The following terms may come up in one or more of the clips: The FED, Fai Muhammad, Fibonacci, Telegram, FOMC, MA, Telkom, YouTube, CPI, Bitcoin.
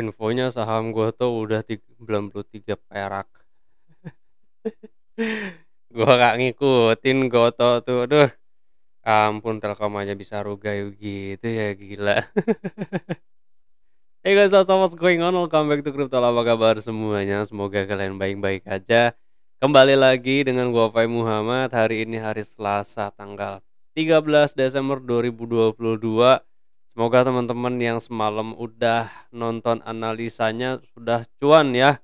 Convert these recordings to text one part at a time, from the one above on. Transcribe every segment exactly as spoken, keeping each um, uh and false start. Infonya saham gue tuh udah sembilan puluh tiga perak. Gue gak ngikutin goto tuh, aduh ampun, Telkom aja bisa rugi gitu ya, gila. Hey guys, what's going on? Welcome back to Crypto. Apa kabar semuanya? Semoga kalian baik-baik aja. Kembali lagi dengan gua Fai Muhammad. Hari ini hari Selasa tanggal tiga belas Desember dua ribu dua puluh dua. Semoga teman-teman yang semalam udah nonton analisanya sudah cuan ya.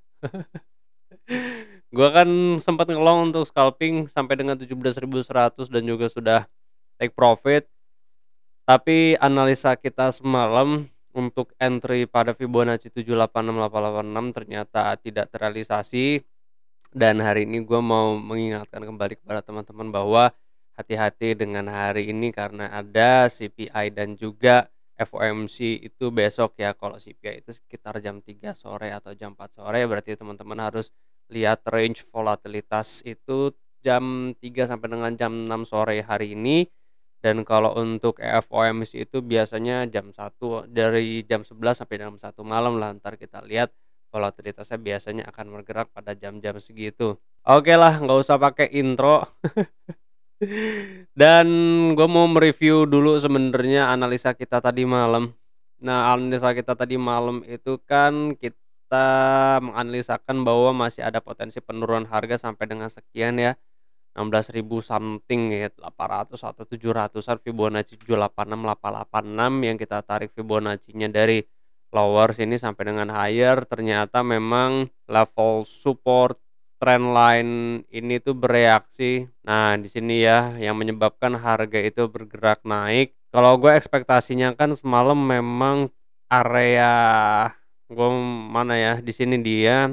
Gua kan sempat ngelong untuk scalping sampai dengan tujuh belas ribu seratus dan juga sudah take profit. Tapi analisa kita semalam untuk entry pada Fibonacci tujuh delapan enam delapan delapan enam ternyata tidak terrealisasi. Dan hari ini gue mau mengingatkan kembali kepada teman-teman bahwa hati-hati dengan hari ini karena ada C P I dan juga F O M C itu besok ya. Kalau C P I itu sekitar jam tiga sore atau jam empat sore, berarti teman-teman harus lihat range volatilitas itu jam tiga sampai dengan jam enam sore hari ini. Dan kalau untuk F O M C itu biasanya jam satu, dari jam sebelas sampai jam satu malam lah. Ntar kita lihat volatilitasnya biasanya akan bergerak pada jam-jam segitu. Oke lah, nggak usah pakai intro. Dan gue mau mereview dulu sebenarnya analisa kita tadi malam. Nah, analisa kita tadi malam itu kan kita menganalisakan bahwa masih ada potensi penurunan harga sampai dengan sekian ya, enam belas ribu something ya, delapan ratus atau tujuh ratusan Fibonacci tujuh delapan enam delapan delapan enam yang kita tarik Fibonacci-nya dari lower sini sampai dengan higher. Ternyata memang level support trendline ini tuh bereaksi. Nah, di sini ya yang menyebabkan harga itu bergerak naik. Kalau gue ekspektasinya kan semalam memang area gue mana ya, di sini dia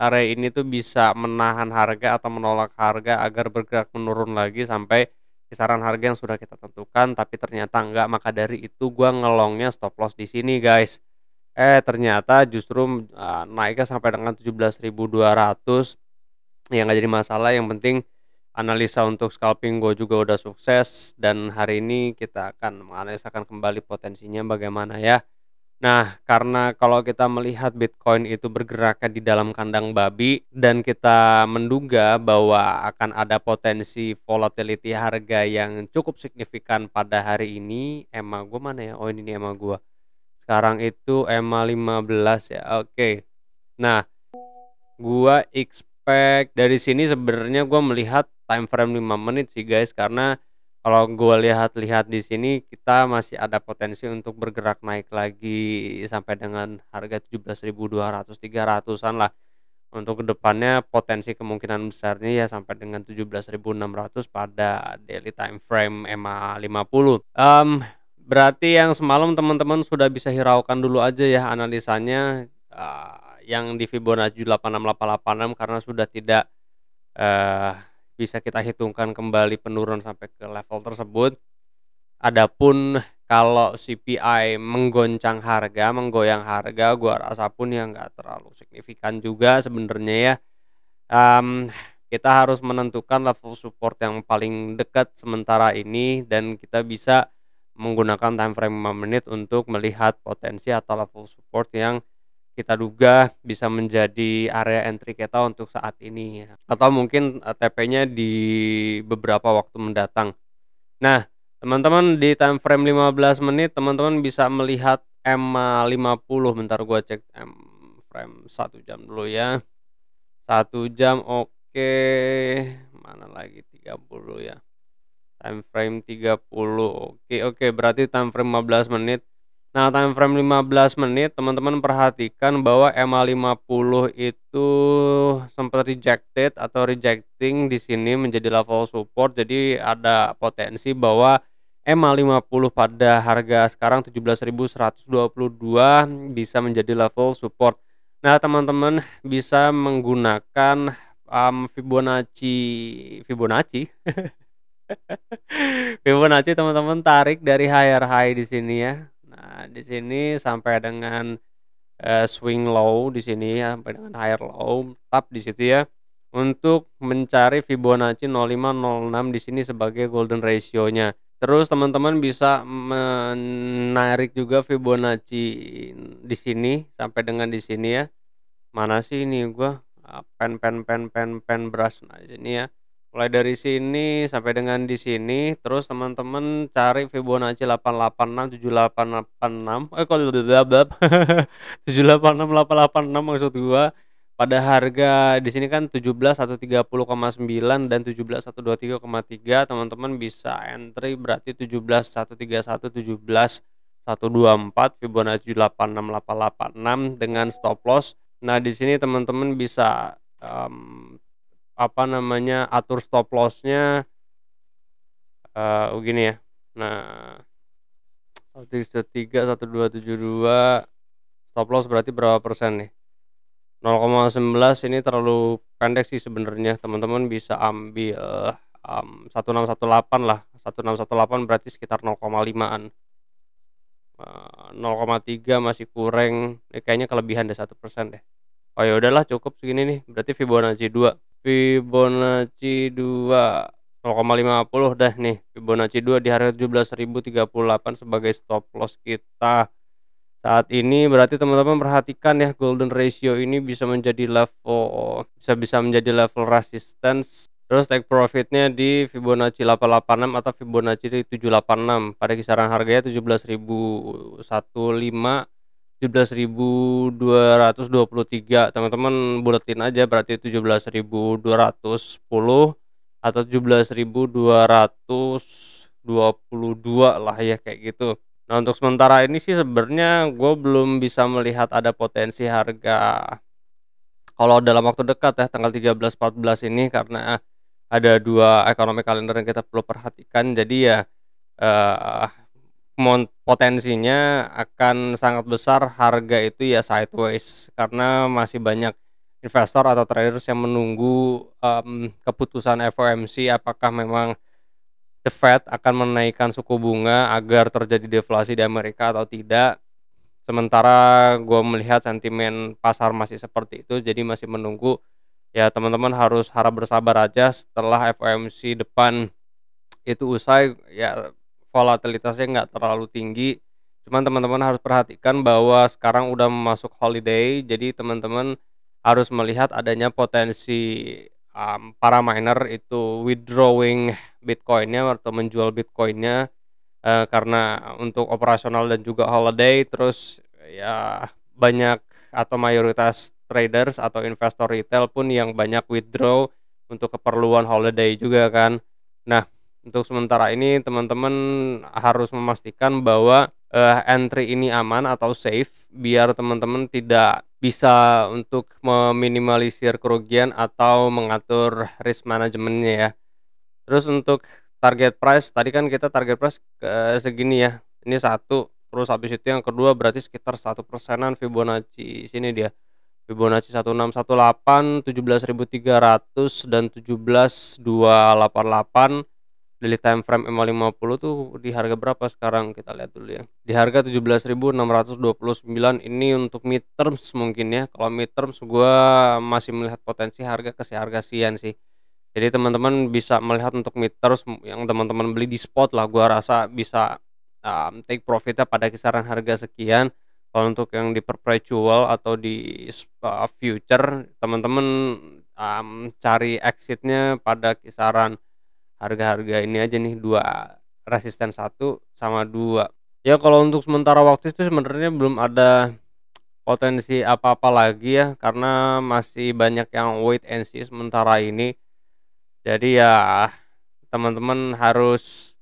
area ini tuh bisa menahan harga atau menolak harga agar bergerak menurun lagi sampai kisaran harga yang sudah kita tentukan. Tapi ternyata enggak, maka dari itu gua ngelongnya stop loss di sini guys. Eh ternyata justru uh, naiknya sampai dengan tujuh belas ribu dua ratus ya, nggak jadi masalah. Yang penting analisa untuk scalping gue juga udah sukses, dan hari ini kita akan menganalisakan kembali potensinya bagaimana ya. Nah, karena kalau kita melihat Bitcoin itu bergeraknya di dalam kandang babi dan kita menduga bahwa akan ada potensi volatility harga yang cukup signifikan pada hari ini. E M A gue mana ya? Oh, ini E M A gue. Sekarang itu E M A lima belas ya. Oke. Okay. Nah, gue expect dari sini sebenarnya gue melihat time frame lima menit sih guys, karena kalau gue lihat-lihat di sini kita masih ada potensi untuk bergerak naik lagi sampai dengan harga tujuh belas ribu dua ratus tiga ratusan lah. Untuk kedepannya potensi kemungkinan besarnya ya sampai dengan tujuh belas ribu enam ratus pada daily time frame E M A lima puluh. Um, berarti yang semalam teman-teman sudah bisa hiraukan dulu aja ya analisanya uh, yang di Fibonacci tujuh delapan enam delapan delapan enam karena sudah tidak uh, bisa kita hitungkan kembali penurunan sampai ke level tersebut. Adapun kalau C P I menggoncang harga, menggoyang harga, gua rasa pun ya nggak terlalu signifikan juga sebenarnya ya. Um, kita harus menentukan level support yang paling dekat sementara ini, dan kita bisa menggunakan time frame lima menit untuk melihat potensi atau level support yang kita duga bisa menjadi area entry kita untuk saat ini, atau mungkin T P-nya di beberapa waktu mendatang. Nah, teman-teman di time frame lima belas menit teman-teman bisa melihat E M A lima puluh. Bentar gua cek time frame satu jam dulu ya. Satu jam, oke, okay. Mana lagi tiga puluh ya. Time frame tiga puluh. Oke, okay, oke, okay. Berarti time frame lima belas menit. Nah, time frame lima belas menit teman-teman perhatikan bahwa E M A lima puluh itu sempat rejected atau rejecting di sini menjadi level support. Jadi ada potensi bahwa E M A lima puluh pada harga sekarang tujuh belas ribu seratus dua puluh dua bisa menjadi level support. Nah, teman-teman bisa menggunakan um, Fibonacci Fibonacci Fibonacci teman-teman tarik dari higher high di sini ya. Nah, di sini sampai dengan uh, swing low di sini ya, sampai dengan higher low tap di situ ya, untuk mencari Fibonacci nol lima nol enam di sini sebagai golden ratio-nya. Terus teman-teman bisa menarik juga Fibonacci di sini sampai dengan di sini ya. Mana sih ini gua pen pen pen pen pen brush aja ini ya. Mulai dari sini sampai dengan di sini. Terus teman-teman cari Fibonacci delapan delapan enam tujuh delapan delapan enam. Eh kok tujuh delapan enam delapan delapan enam maksud gua. Pada harga di sini kan tujuh belas satu tiga nol koma sembilan dan tujuh belas satu dua tiga koma tiga, teman-teman bisa entry berarti tujuh belas satu tiga satu, tujuh belas satu dua empat, Fibonacci delapan enam delapan delapan enam dengan stop loss. Nah, di sini teman-teman bisa um, apa namanya? atur stop loss-nya uh, begini ya. Nah, satu tiga satu dua tujuh dua stop loss berarti berapa persen nih? nol koma sebelas ini terlalu pendek sih sebenarnya, teman-teman bisa ambil um, satu enam satu delapan lah. satu enam satu delapan berarti sekitar nol koma limaan, uh, nol koma tiga masih kurang, eh, kayaknya kelebihan deh satu persen deh. Oh ya udahlah cukup segini nih, berarti Fibonacci dua, Fibonacci dua nol koma lima puluh dah nih. Fibonacci dua di harga tujuh belas ribu tiga puluh delapan sebagai stop loss kita saat ini. Berarti teman-teman perhatikan ya, golden ratio ini bisa menjadi level, bisa bisa menjadi level resistance. Terus take profitnya di Fibonacci delapan delapan enam atau Fibonacci tujuh delapan enam pada kisaran harganya tujuh belas ribu satu koma lima, tujuh belas ribu dua ratus dua puluh tiga. Teman-teman buletin aja berarti tujuh belas ribu dua ratus sepuluh atau tujuh belas ribu dua ratus dua puluh dua lah ya, kayak gitu. Nah, untuk sementara ini sih sebenarnya gue belum bisa melihat ada potensi harga kalau dalam waktu dekat ya, tanggal tiga belas empat belas ini, karena ada dua ekonomi kalender yang kita perlu perhatikan. Jadi ya eh, potensinya akan sangat besar harga itu ya sideways, karena masih banyak investor atau traders yang menunggu um, keputusan F O M C apakah memang The Fed akan menaikkan suku bunga agar terjadi deflasi di Amerika atau tidak. Sementara gue melihat sentimen pasar masih seperti itu, jadi masih menunggu. Ya teman-teman harus harap bersabar aja, setelah F O M C depan itu usai ya volatilitasnya nggak terlalu tinggi. Cuman teman-teman harus perhatikan bahwa sekarang udah masuk holiday, jadi teman-teman harus melihat adanya potensi Um, para miner itu withdrawing Bitcoinnya atau menjual Bitcoinnya uh, karena untuk operasional dan juga holiday. Terus ya banyak atau mayoritas traders atau investor retail pun yang banyak withdraw untuk keperluan holiday juga kan. Nah, untuk sementara ini teman-teman harus memastikan bahwa uh, entry ini aman atau safe, biar teman-teman tidak bisa untuk meminimalisir kerugian atau mengatur risk manajemennya ya. Terus untuk target price tadi kan kita target price ke segini ya, ini satu, terus habis itu yang kedua berarti sekitar satu persenan Fibonacci. Sini dia Fibonacci satu enam satu delapan, tujuh belas ribu tiga ratus dan tujuh belas dua delapan delapan. Daily time frame M A lima puluh tuh di harga berapa sekarang, kita lihat dulu ya. Di harga tujuh belas ribu enam ratus dua puluh sembilan, ini untuk mid terms mungkin ya. Kalau mid terms gua masih melihat potensi harga ke harga sian sih. Jadi teman-teman bisa melihat untuk mid terms yang teman-teman beli di spot lah, gua rasa bisa um, take profitnya pada kisaran harga sekian. Kalau untuk yang di perpetual atau di uh, future, teman-teman um, cari exitnya pada kisaran harga-harga ini aja nih, dua resisten satu sama dua ya. Kalau untuk sementara waktu itu sebenarnya belum ada potensi apa-apa lagi ya, karena masih banyak yang wait and see sementara ini. Jadi ya teman-teman harus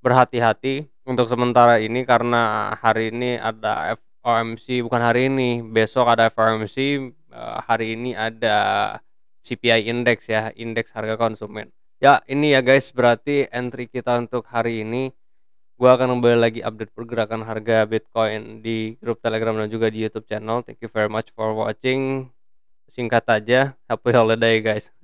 berhati-hati untuk sementara ini, karena hari ini ada F O M C, bukan hari ini, besok ada F O M C, hari ini ada C P I index ya, indeks harga konsumen. Ya ini ya guys, berarti entry kita untuk hari ini. Gua akan kembali lagi update pergerakan harga Bitcoin di grup Telegram dan juga di YouTube channel. Thank you very much for watching. Singkat aja, happy holiday guys.